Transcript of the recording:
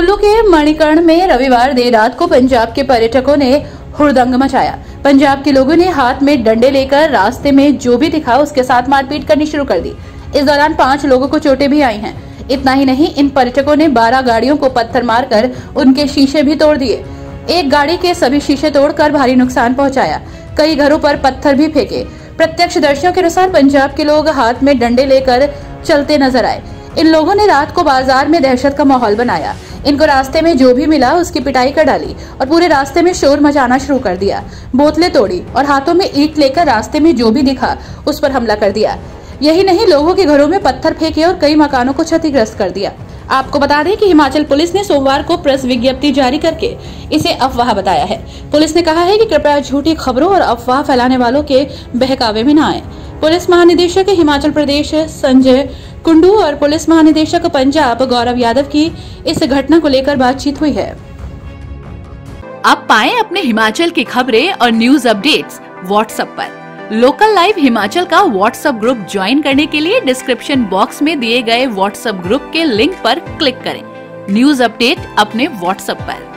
कुल्लू के मणिकरण में रविवार देर रात को पंजाब के पर्यटकों ने हुड़दंग मचाया। पंजाब के लोगों ने हाथ में डंडे लेकर रास्ते में जो भी दिखा उसके साथ मारपीट करनी शुरू कर दी। इस दौरान 5 लोगों को चोटें भी आई हैं। इतना ही नहीं, इन पर्यटकों ने 12 गाड़ियों को पत्थर मारकर उनके शीशे भी तोड़ दिए। एक गाड़ी के सभी शीशे तोड़कर भारी नुकसान पहुंचाया। कई घरों पर पत्थर भी फेंके। प्रत्यक्षदर्शियों के अनुसार पंजाब के लोग हाथ में डंडे लेकर चलते नजर आए। इन लोगों ने रात को बाजार में दहशत का माहौल बनाया। इनको रास्ते में जो भी मिला उसकी पिटाई कर डाली और पूरे रास्ते में शोर मचाना शुरू कर दिया। बोतलें तोड़ी और हाथों में ईंट लेकर रास्ते में जो भी दिखा उस पर हमला कर दिया। यही नहीं, लोगों के घरों में पत्थर फेंके और कई मकानों को क्षतिग्रस्त कर दिया। आपको बता दें कि हिमाचल पुलिस ने सोमवार को प्रेस विज्ञप्ति जारी करके इसे अफवाह बताया है। पुलिस ने कहा है कि कृपया झूठी खबरों और अफवाह फैलाने वालों के बहकावे में न आए। पुलिस महानिदेशक हिमाचल प्रदेश संजय कुंडू और पुलिस महानिदेशक पंजाब गौरव यादव की इस घटना को लेकर बातचीत हुई है। आप पाएं अपने हिमाचल की खबरें और न्यूज अपडेट्स व्हाट्सएप पर। लोकल लाइव हिमाचल का व्हाट्सएप ग्रुप ज्वाइन करने के लिए डिस्क्रिप्शन बॉक्स में दिए गए व्हाट्सएप ग्रुप के लिंक पर क्लिक करें। न्यूज अपडेट अपने व्हाट्सएप पर।